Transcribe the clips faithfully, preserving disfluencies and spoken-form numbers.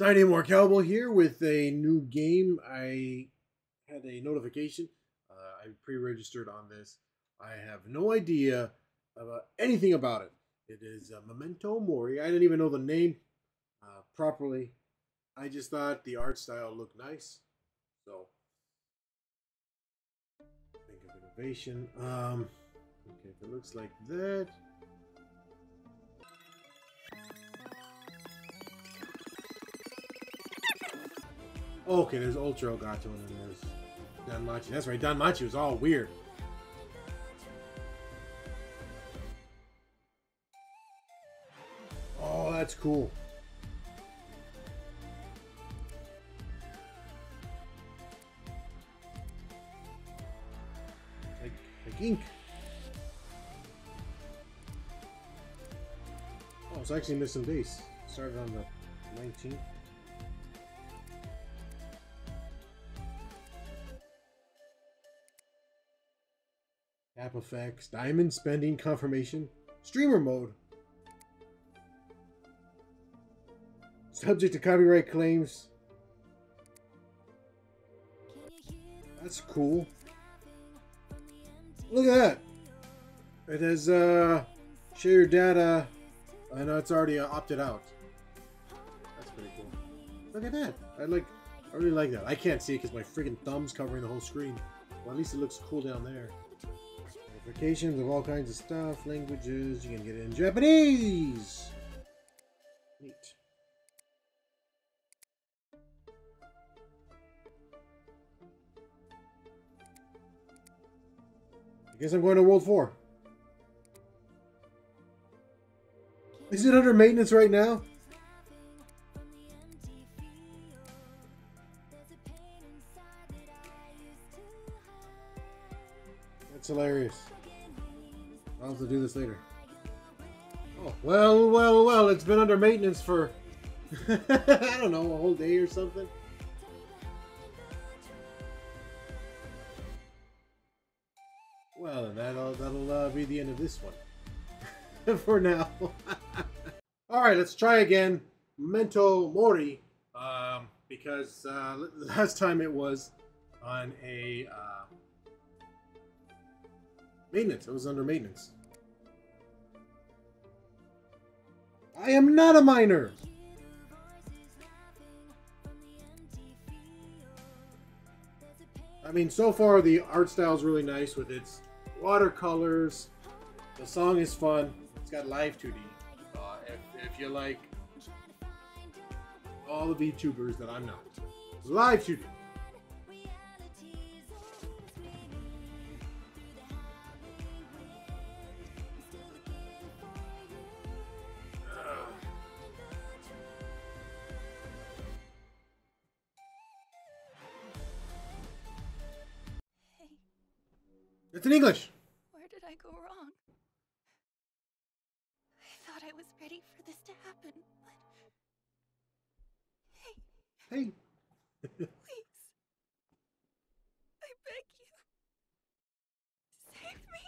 So Ineedmorcowbell here with a new game. I had a notification. Uh, I pre-registered on this. I have no idea about anything about it. It is uh, Memento Mori. I didn't even know the name uh, properly. I just thought the art style looked nice. So, think of innovation. Um, okay, if it looks like that. Okay, there's Ultra Ogato and then there's Dan Machi. That's right, Dan Machi was all weird. Oh, that's cool. Like, like ink. Oh, so I actually missed some days. Started on the nineteenth. App effects, diamond spending confirmation, streamer mode. Subject to copyright claims. That's cool. Look at that. It has uh, share your data. I know it's already uh, opted out. That's pretty cool. Look at that. I like. I really like that. I can't see it because my freaking thumb's covering the whole screen. Well, at least it looks cool down there. Of all kinds of stuff, languages, you can get it in Japanese! Neat. I guess I'm going to World four. Is it under maintenance right now? That's hilarious. I'll have to do this later. Oh, well, well, well, it's been under maintenance for, I don't know, a whole day or something. Well, and that'll, that'll uh, be the end of this one. For now. Alright, let's try again. Memento Mori. Um, because uh, last time it was on a... Uh, Maintenance. It was under maintenance. I am not a miner. I mean, so far the art style is really nice with its watercolors. The song is fun. It's got live two D. Uh, if, if you like all the VTubers that I'm not, live two D. It's in English. Where did I go wrong? I thought I was ready for this to happen, but... Hey. Hey. Please. I beg you. Save me.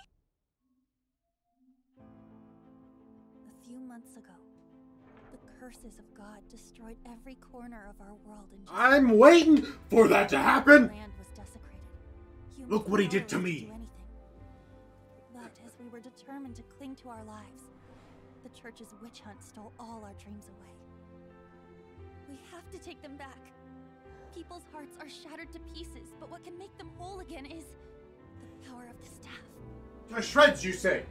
A few months ago, the curses of God destroyed every corner of our world. And I'm waiting for that to happen. Land was desecrated. Look what he did to me! But as we were determined to cling to our lives, the church's witch hunt stole all our dreams away. We have to take them back. People's hearts are shattered to pieces, but what can make them whole again is the power of the staff. To shreds, you say?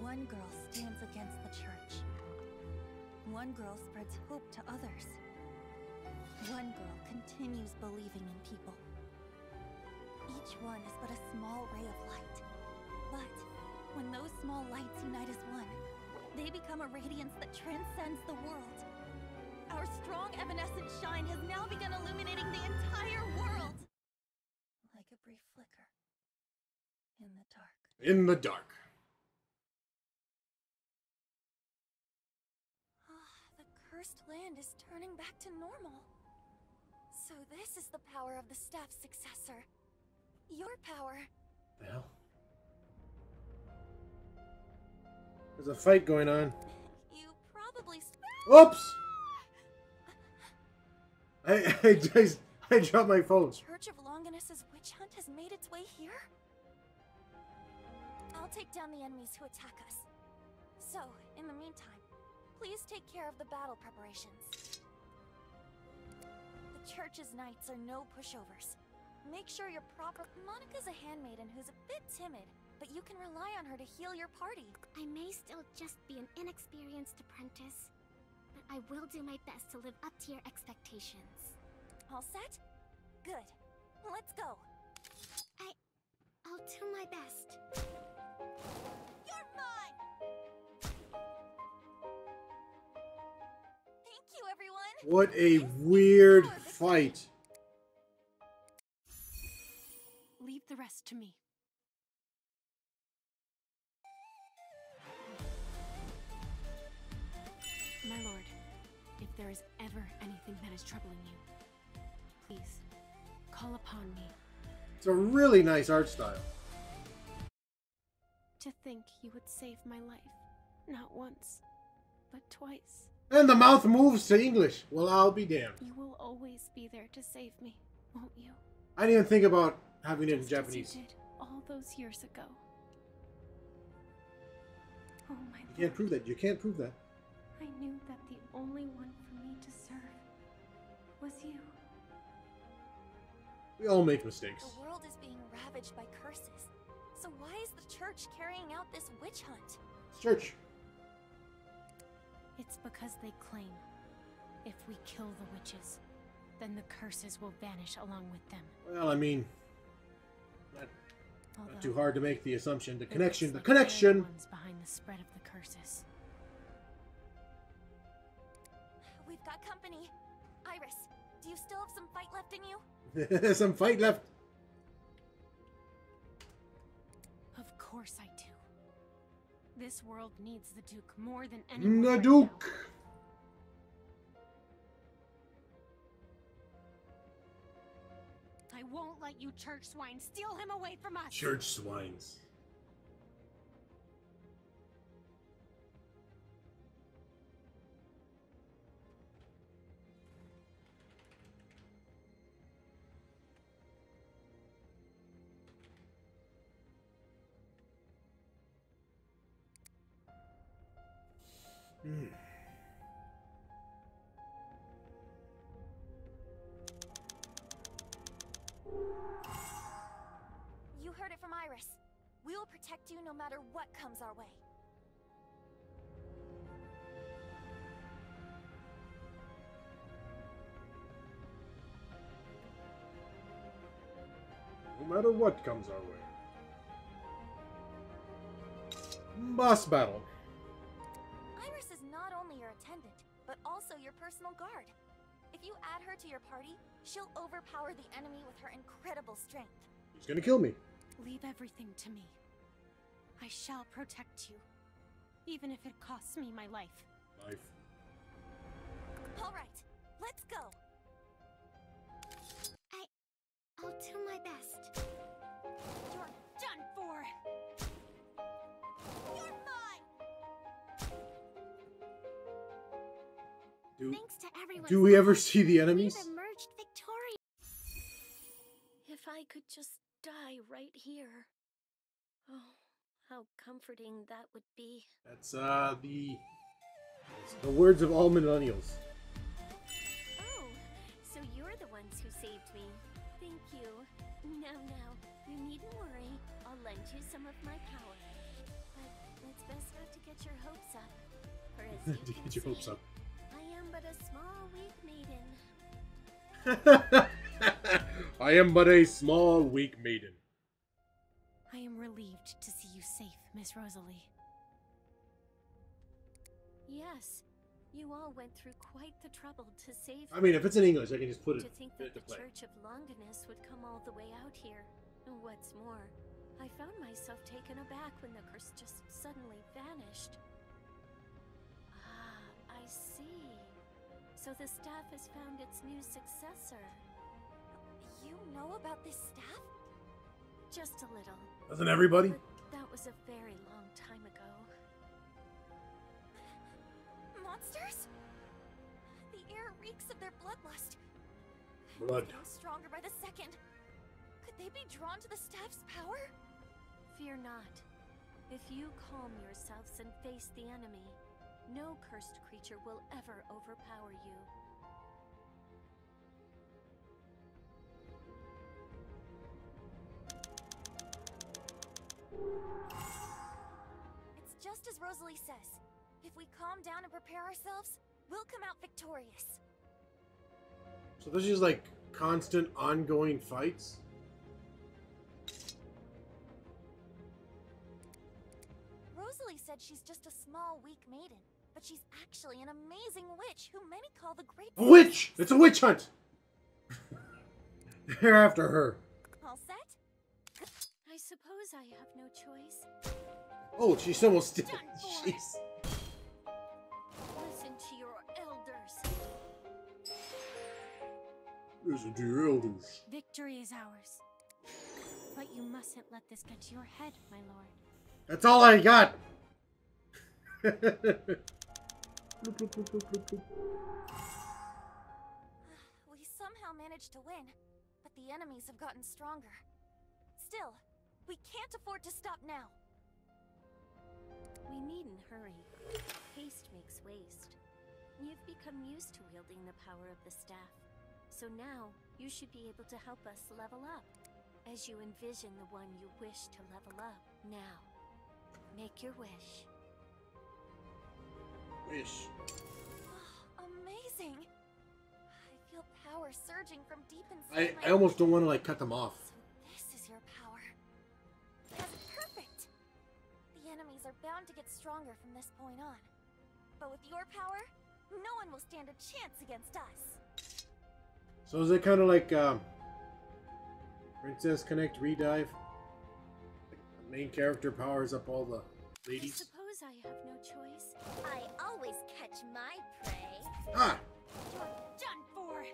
One girl stands against the church. One girl spreads hope to others. One girl continues believing in people. Each one is but a small ray of light. But when those small lights unite as one, they become a radiance that transcends the world. Our strong evanescent shine has now begun illuminating the entire world. Like a brief flicker in the dark. In the dark. Ah, the cursed land is turning back to normal. So this is the power of the staff's successor. Your power. The hell? There's a fight going on. You probably. Oops! I, I just I dropped my phone. The Church of Longinus' witch hunt has made its way here. I'll take down the enemies who attack us. So, in the meantime, please take care of the battle preparations. The church's knights are no pushovers. Make sure you're proper. Monica's a handmaiden who's a bit timid, but you can rely on her to heal your party. I may still just be an inexperienced apprentice, but I will do my best to live up to your expectations. All set? Good. Let's go. I... I'll do my best. You're mine! Thank you, everyone! What a weird fight. Leave the rest to me. My lord, if there is ever anything that is troubling you, please call upon me. It's a really nice art style. To think you would save my life, not once, but twice. And the mouth moves to English. Well, I'll be damned. You will always be there to save me, won't you? I didn't even think about having it in Japanese. Just as you did all those years ago. Oh my lord. You can't prove that. You can't prove that. I knew that the only one for me to serve was you. We all make mistakes. The world is being ravaged by curses. So why is the church carrying out this witch hunt? Church. It's because they claim if we kill the witches, then the curses will vanish along with them. Well, I mean, not, not too hard to make the assumption. The connection, the connection. Behind the spread of the curses. We've got company. Iris, do you still have some fight left in you? There's some fight left. Of course I do. This world needs the Duke more than anyone. The Duke. Right now. I won't let you church swine steal him away from us. Church swines. Mm. You heard it from Iris. We will protect you no matter what comes our way. No matter what comes our way. Boss battle. Attendant, but also your personal guard. If you add her to your party, she'll overpower the enemy with her incredible strength. She's gonna kill me. Leave everything to me. I shall protect you, even if it costs me my life. Life. All right, let's go. I... I'll do my best. You're done for. Do, to do we ever see the enemies? Emerged victorious. If I could just die right here. Oh, how comforting that would be. That's uh the the words of all millennials. Oh, so you're the ones who saved me. Thank you. No, no, you needn't worry. I'll lend you some of my power. But it's best not to get your hopes up. Or as you to get your hopes up. But a small weak maiden. I am but a small weak maiden. I am relieved to see you safe, Miss Rosalie. Yes, you all went through quite the trouble to save. I mean, if it's in English, I can just put it. To think that the play. Church of Longinus would come all the way out here. What's more, I found myself taken aback when the curse just suddenly vanished. Ah, I see. So the staff has found its new successor. You know about this staff? Just a little. Doesn't everybody? But that was a very long time ago. Monsters? The air reeks of their bloodlust. blood. Stronger by the second. Could they be drawn to the staff's power? Fear not. If you calm yourselves and face the enemy, no cursed creature will ever overpower you. It's just as Rosalie says. If we calm down and prepare ourselves, we'll come out victorious. So this is like constant, ongoing fights? Rosalie said she's just a small, weak maiden, but she's actually an amazing witch who many call the Great... A witch! It's a witch hunt! They're after her. All set? I suppose I have no choice. Oh, she's almost dead. Jeez. Listen to your elders. Listen to your elders. Victory is ours. But you mustn't let this get to your head, my lord. That's all I got. We somehow managed to win, but the enemies have gotten stronger. Still, we can't afford to stop now. We needn't hurry. Haste makes waste. You've become used to wielding the power of the staff, so now you should be able to help us level up. As you envision the one you wish to level up, now make your wish. Wish. Oh, amazing! I feel power surging from deep inside. I I almost don't want to like cut them off. So this is your power. That's perfect. The enemies are bound to get stronger from this point on, but with your power, no one will stand a chance against us. So is it kind of like um, Princess Connect Redive? Main character powers up all the ladies. I suppose I have no choice. I always catch my prey. Ah! You're done for.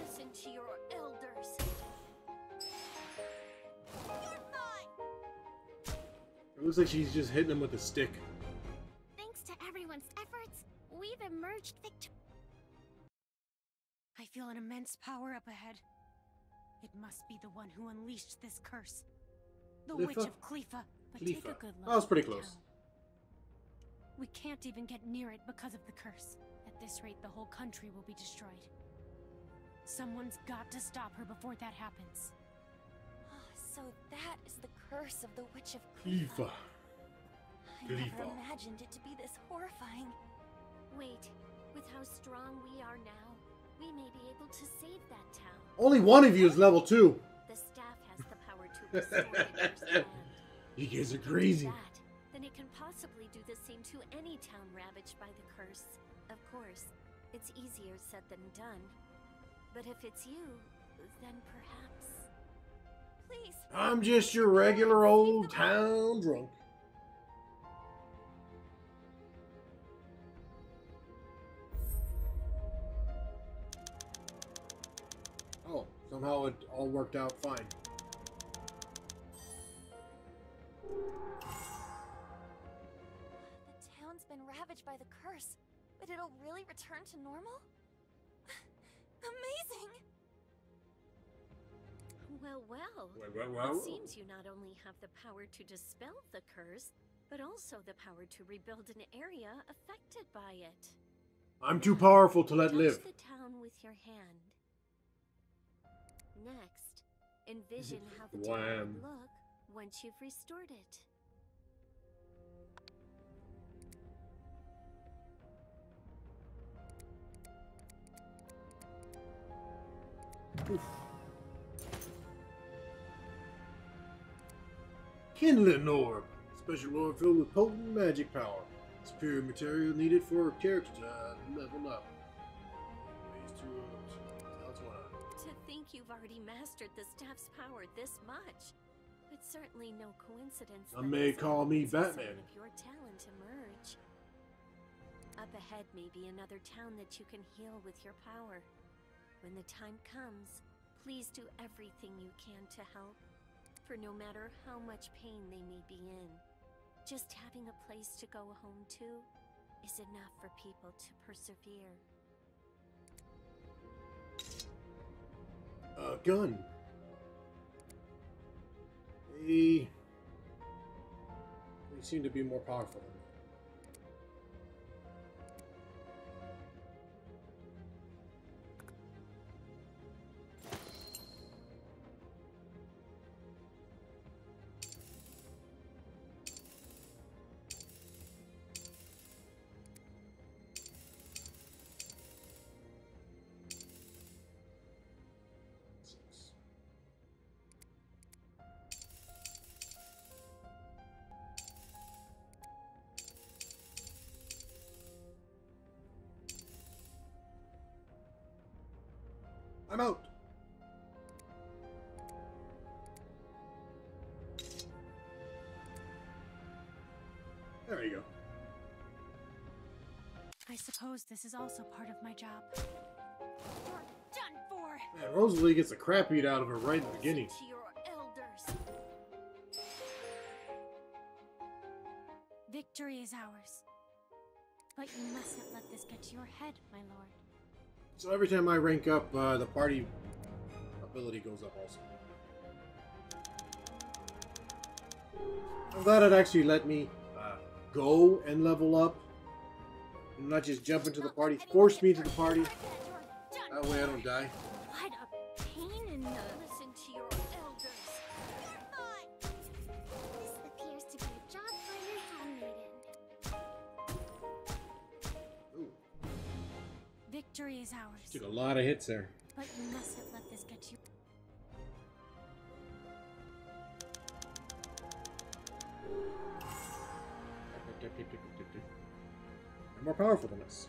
Listen to your elders. You're mine. It looks like she's just hitting them with a stick. Thanks to everyone's efforts, we've emerged victor. I feel an immense power up ahead. It must be the one who unleashed this curse. The Cleffa? Witch of Cleffa, but Cleffa. Take a good look. That was pretty close. We can't even get near it because of the curse. At this rate, the whole country will be destroyed. Someone's got to stop her before that happens. Oh, so that is the curse of the Witch of Cleffa. I Cleffa. never imagined it to be this horrifying. Wait, with how strong we are now, we may be able to save that town. Only one of you is level two. The staff has the power to restore it. You guys are crazy. That, then it can possibly do the same to any town ravaged by the curse. Of course, it's easier said than done. But if it's you, then perhaps. Please. I'm just your regular old town drunk. Somehow it all worked out fine. The town's been ravaged by the curse, but it'll really return to normal? Amazing! Well, well. Well, well, well. It seems you not only have the power to dispel the curse, but also the power to rebuild an area affected by it. I'm too powerful to let Touch live. The town with your hand. Next, envision how the town would look once you've restored it. Oof. Kindling orb, special orb filled with potent magic power. Superior material needed for a character to level up. You've already mastered the staff's power this much. It's certainly no coincidence. Some may call me Batman. Of your talent emerge. Up ahead may be another town that you can heal with your power. When the time comes, please do everything you can to help. For no matter how much pain they may be in, just having a place to go home to is enough for people to persevere. a gun. They, they seem to be more powerful. I'm out. There you go. I suppose this is also part of my job. You're done for. Man, Rosalie gets the crap beat out of her right at the beginning. To your elders. Victory is ours. But you mustn't let this get to your head, my lord. So every time I rank up, uh, the party ability goes up also. I'm glad it actually let me uh, go and level up. And not just jump into the party, force me to the party. That way I don't die. What a pain in the... Listen to your elders. You're fine. This appears to be a job for your handmaiden. Victory is ours. Took a lot of hits there. But you mustn't let this get you. They're more powerful than us.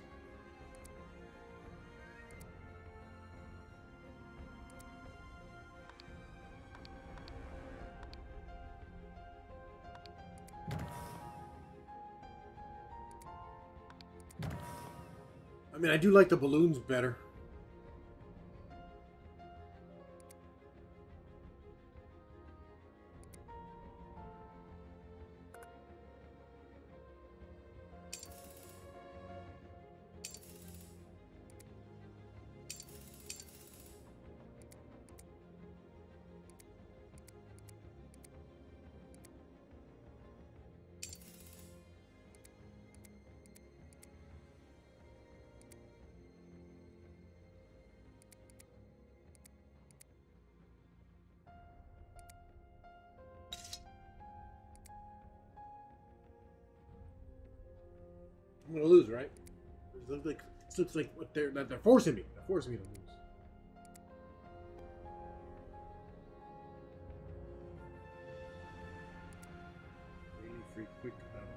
I mean, I do like the balloons better. I'm gonna lose, right? It looks like, it looks like what they're that they're forcing me. They're forcing me to lose. Really free quick battle.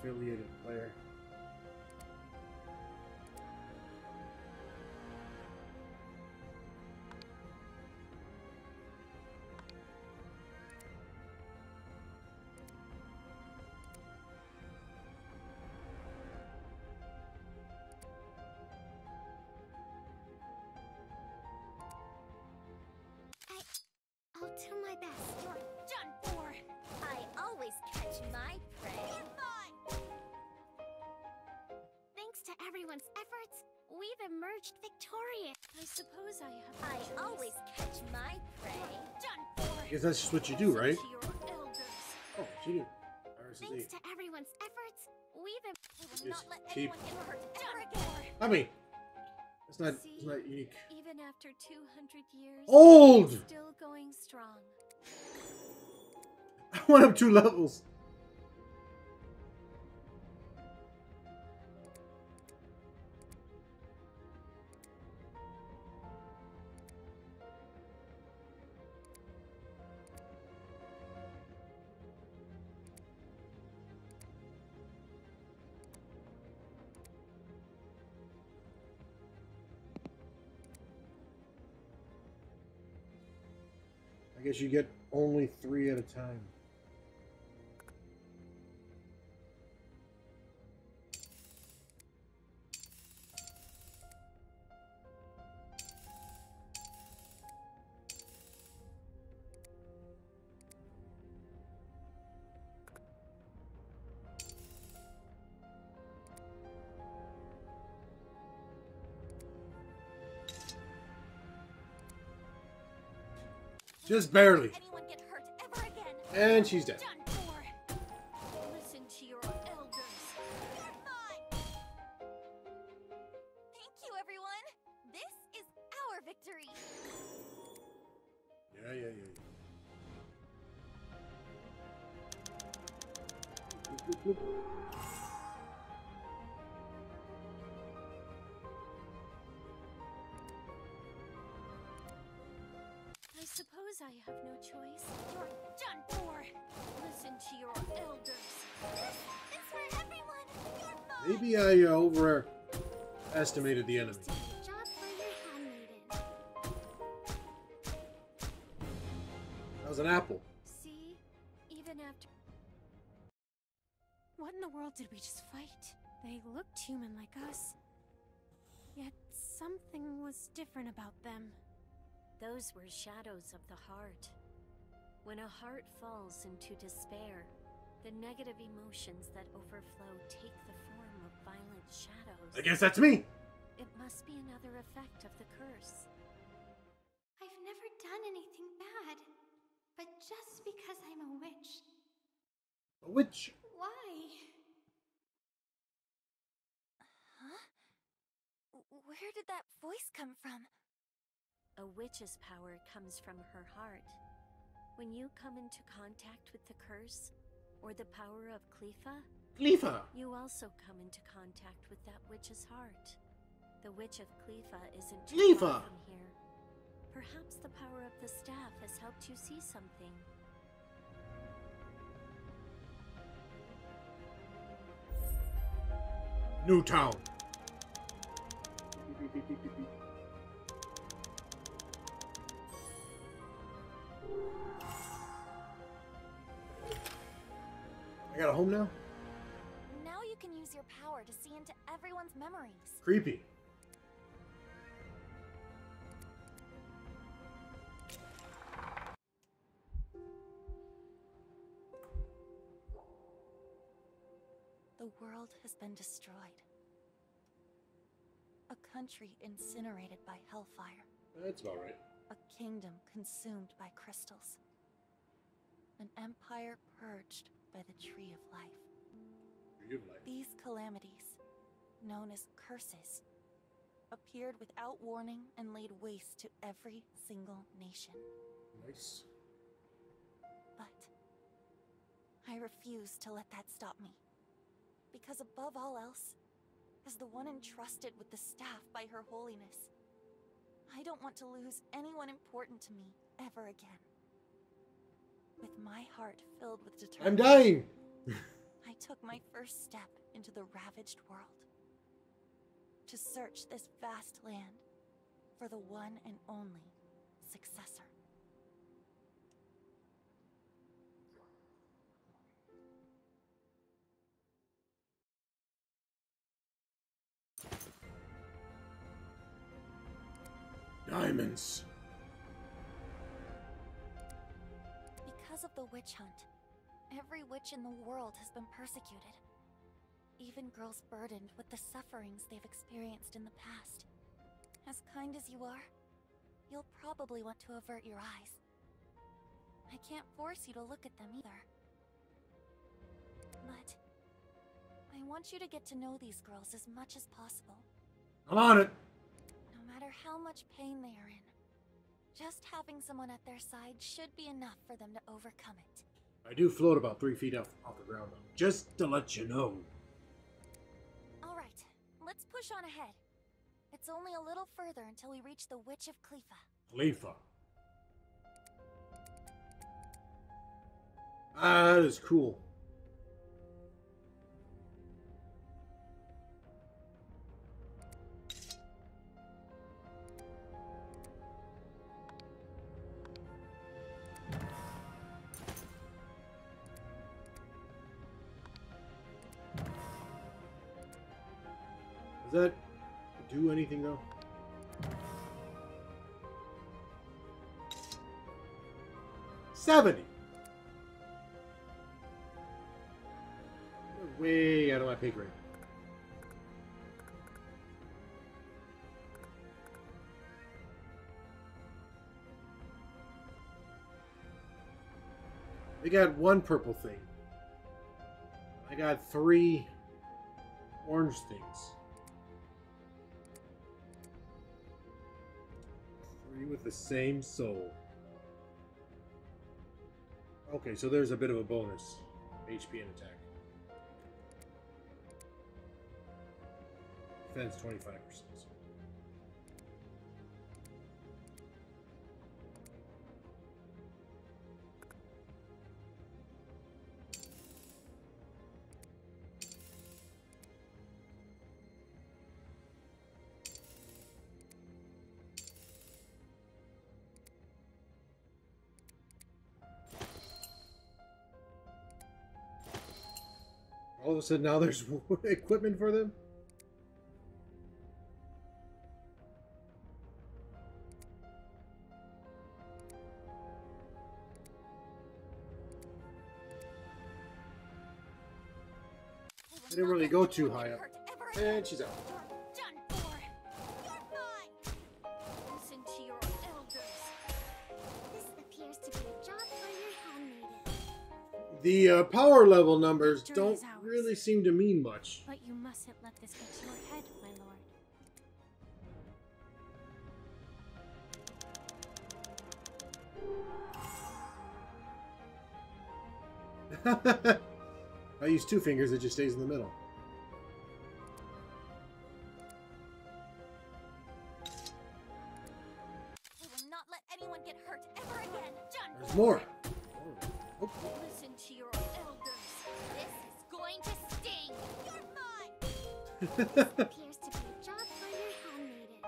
Affiliated player. Do my best. You're done for. I always catch my prey. You're fine. Thanks to everyone's efforts, we've emerged victorious. I suppose I have. I choice. Always catch my prey. You're done for. I guess that's just what you do, right? Oh, you do. Thanks to everyone's efforts, we've emerged. Not let anyone get hurt ever again. I mean, it's not. See, it's not unique. Even after two hundred years, old. Still going strong. I went up two levels. I guess you get only three at a time. Just barely. Get hurt ever again. And she's dead. Listen to your elders. Thank you, everyone. This is our victory. Yeah, yeah, yeah. Whoop, whoop, whoop. I have no choice. You're done for. Listen to your elders. This is for everyone. You're fine. Maybe I uh, overestimated the enemy. That was an apple. See, even after. What in the world did we just fight? They looked human like us, yet something was different about them. Those were shadows of the heart. When a heart falls into despair, the negative emotions that overflow take the form of violent shadows. I guess that's me! It must be another effect of the curse. I've never done anything bad, but just because I'm a witch. A witch? Why? Huh? Where did that voice come from? A witch's power comes from her heart. When you come into contact with the curse, or the power of Cleffa, Cleffa, you also come into contact with that witch's heart. The Witch of Cleffa isn't too far from here. Perhaps the power of the staff has helped you see something. New town. I got a home now? Now you can use your power to see into everyone's memories. Creepy. The world has been destroyed. A country incinerated by hellfire. That's about right. A kingdom consumed by crystals. An empire purged by the Tree of Life. Tree of Life. These calamities, known as curses, appeared without warning and laid waste to every single nation. Nice. But I refuse to let that stop me. Because above all else, as the one entrusted with the staff by Her Holiness, I don't want to lose anyone important to me ever again. With my heart filled with determination, I'm dying. I took my first step into the ravaged world to search this vast land for the one and only successor. Diamonds. Because of the witch hunt, every witch in the world has been persecuted. Even girls burdened with the sufferings they've experienced in the past. As kind as you are, you'll probably want to avert your eyes. I can't force you to look at them either. But I want you to get to know these girls as much as possible. I'm on it! No matter how much pain they are in, just having someone at their side should be enough for them to overcome it. I do float about three feet off, off the ground, though, just to let you know. All right, let's push on ahead. It's only a little further until we reach the Witch of Cleffa. Cleffa. Ah, that is cool. Does that do anything though? seventy! You're way out of my pay grade. They got one purple thing. I got three orange things. Three with the same soul. Okay, so there's a bit of a bonus. H P and attack. Defense twenty-five percent. All of a sudden now there's equipment for them? I didn't really go too high up. And she's out. You're done for. You're mine. Listen to your elders. This appears to be a job for your handmaiden. The uh, power level numbers don't really seem to mean much. But you mustn't let this get to your head, my lord. Hahaha. I use two fingers, it just stays in the middle. We will not let anyone get hurt ever again. John, there's more. Oh. Listen to your elders. This is going to sting. You're mine. This appears to be a job for your handmaiden.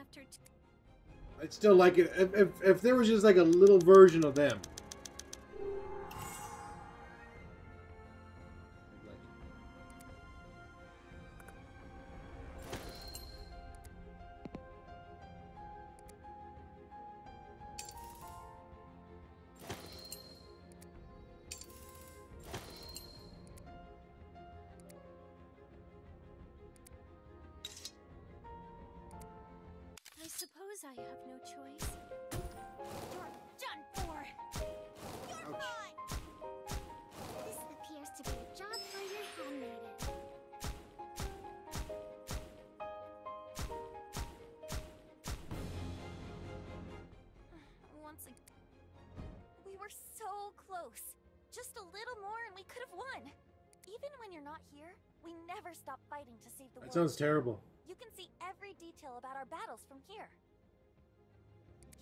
After I'd still like it if, if, if there was just like a little version of them. I have no choice. You're done for. You're mine. This appears to be a job for your handmaiden. Once again, we were so close. Just a little more, and we could have won. Even when you're not here, we never stop fighting to save the world. That sounds terrible. You can see every detail about our battles from here.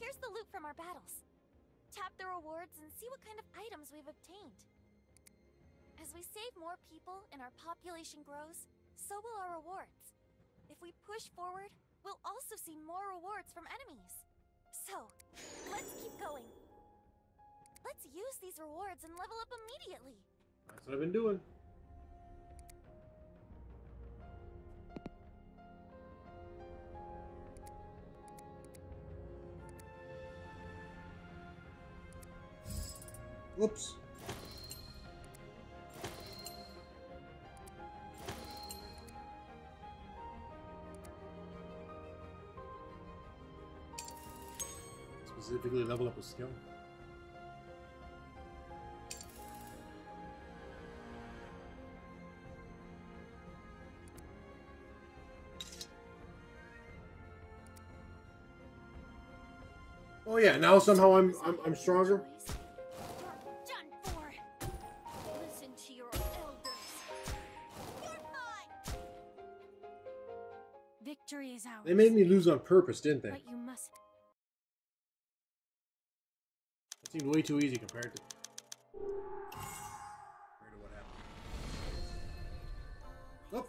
Here's the loot from our battles. Tap the rewards and see what kind of items we've obtained. As we save more people and our population grows, so will our rewards. If we push forward, we'll also see more rewards from enemies. So, let's keep going. Let's use these rewards and level up immediately. That's what I've been doing. Whoops. Specifically level up a skill. Oh yeah, now somehow I'm I'm, I'm stronger. They made me lose on purpose, didn't they? But you must. That seemed way too easy compared to, compared to what happened. Oh.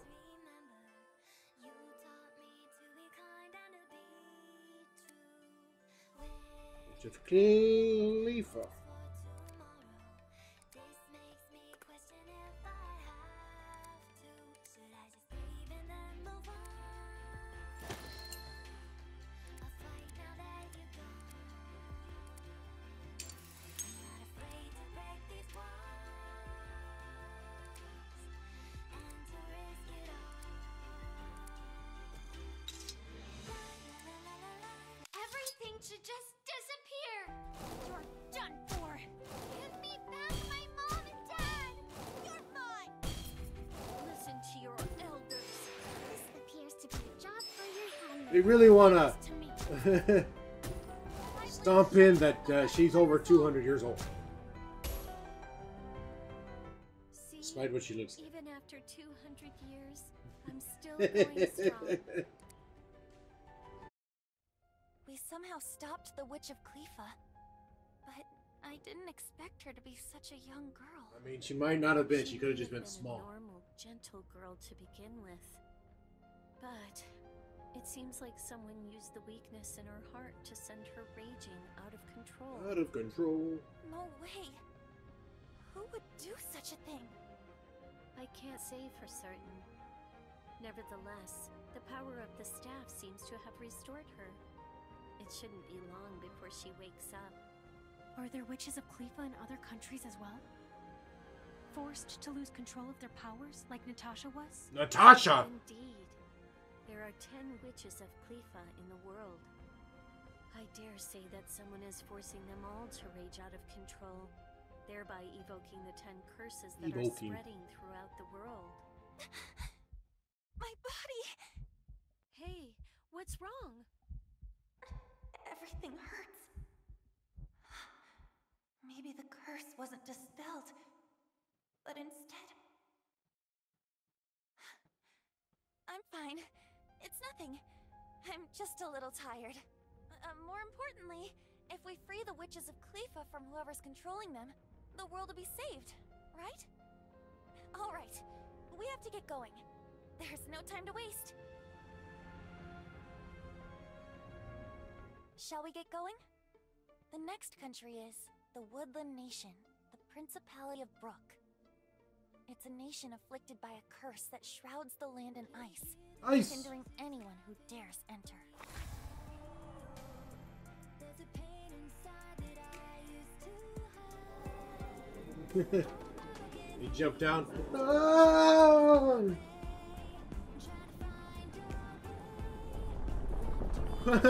Witch of Cleffa. thing to just disappear. You're done for. Give me back my mom and dad. You're mine. Listen to your elders. This appears to be a job for your hand. They really wanna stomp in that uh, she's over two hundred years old. See, despite what she looks like. Even after two hundred years, I'm still going strong. We somehow stopped the Witch of Cleffa, but I didn't expect her to be such a young girl. I mean, she might not have been. She, she could have just been, been small. A normal, gentle girl to begin with. But it seems like someone used the weakness in her heart to send her raging out of control. Out of control. No way. Who would do such a thing? I can't say for certain. Nevertheless, the power of the staff seems to have restored her. It shouldn't be long before she wakes up. Are there witches of Cleffa in other countries as well? Forced to lose control of their powers, like Natasha was? Natasha! Indeed. There are ten witches of Cleffa in the world. I dare say that someone is forcing them all to rage out of control, thereby evoking the ten curses that evoking. are spreading throughout the world. My body! Hey, what's wrong? Everything hurts. Maybe the curse wasn't dispelled, but instead... I'm fine. It's nothing. I'm just a little tired. Uh, more importantly, if we free the witches of Cleffa from whoever's controlling them, the world will be saved, right? All right. We have to get going. There's no time to waste. Shall we get going? The next country is the Woodland Nation, the Principality of Brook. It's a nation afflicted by a curse that shrouds the land in ice, ice. hindering anyone who dares enter. There's a pain inside that I used to hide. He jumped down. Oh! The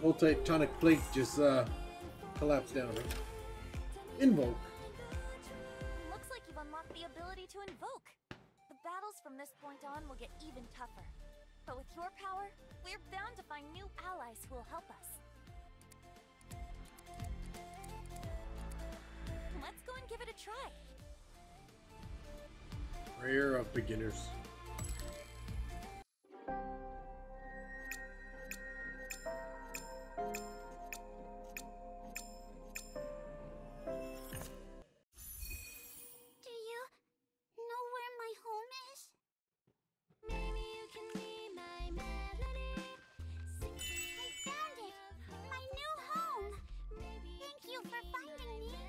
whole tectonic plate just uh, collapsed down. Right? Invoke. Looks like you've unlocked the ability to invoke. The battles from this point on will get even tougher. But with your power, we're bound to find new allies who will help us. Let's go and give it a try. Prayer of beginners.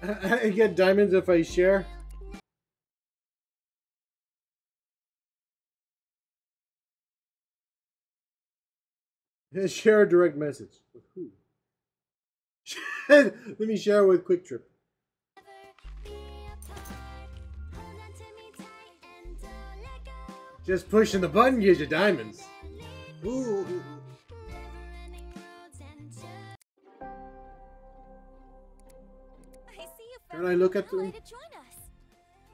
I get diamonds if I share. Share a direct message. With who? Let me share with Quick Trip. Just pushing the button gives you diamonds. Ooh. Can I look at them?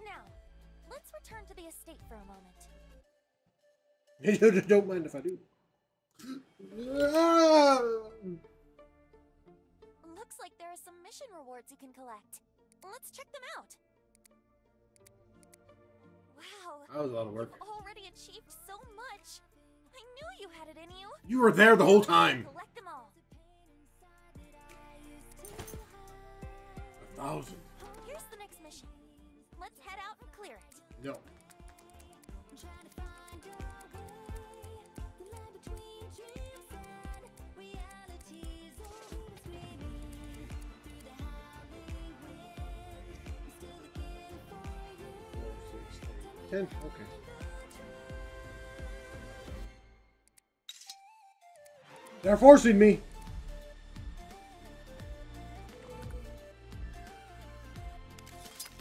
Now, let's return to the estate for a moment. Don't mind if I do. Looks like there are some mission rewards you can collect. Let's check them out. Wow. That was a lot of work. You've already achieved so much. I knew you had it in you. You were there the whole time. Collect them all. A thousand. Here's the next mission. Let's head out and clear it. No. ten? Okay. They're forcing me.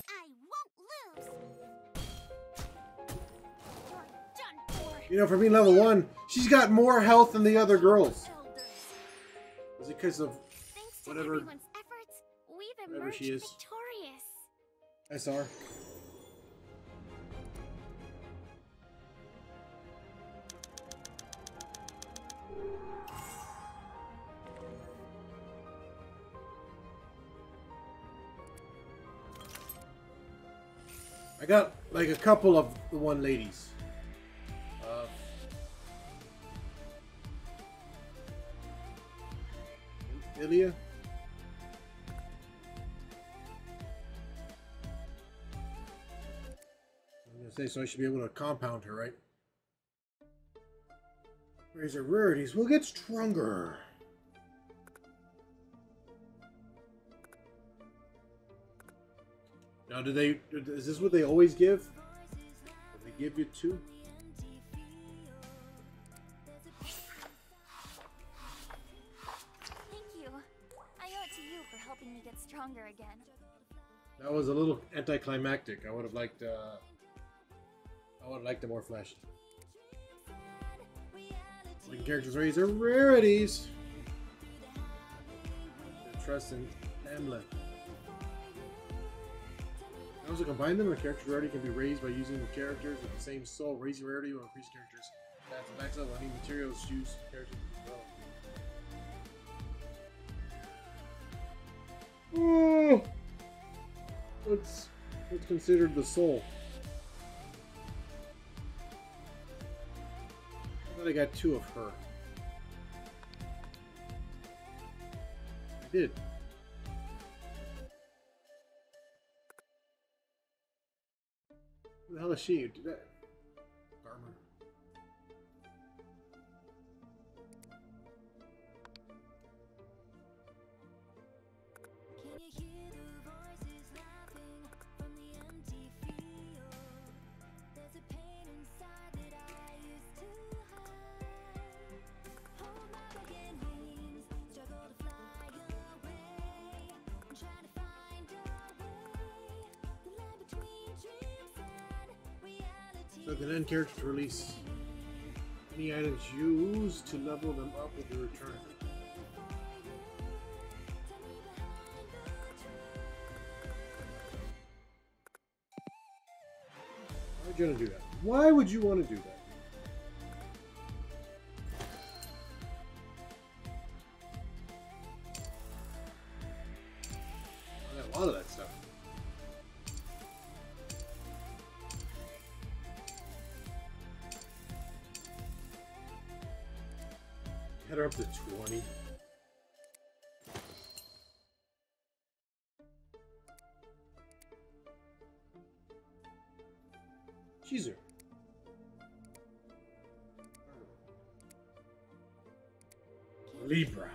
I won't lose. You're done for. You know, for being level one, she's got more health than the other girls. Is it because of whatever, efforts, we've whatever she is? Victorious. S R. I got like a couple of the one ladies. Uh, Ilya. I'm gonna say so. I should be able to compound her, right? Raise her rarities. We'll get stronger. Now, do they? Is this what they always give? They give you two. Thank you. I owe it to you for helping me get stronger again. That was a little anticlimactic. I would have liked. Uh, I would have liked the more flashy. When characters raise their rarities, their trust in Amla. Also combine them, the character rarity can be raised by using the characters with the same soul. Raise your rarity or increase characters. That's the max level. Any materials, choose characters as well. What's what's considered the soul? I thought I got two of her. I did. Who the hell is she? Did that armor? So the end characters release any items used to level them up with the return. Why would you want to do that? Why would you want to do that? Up to twenty. She's her. Libra.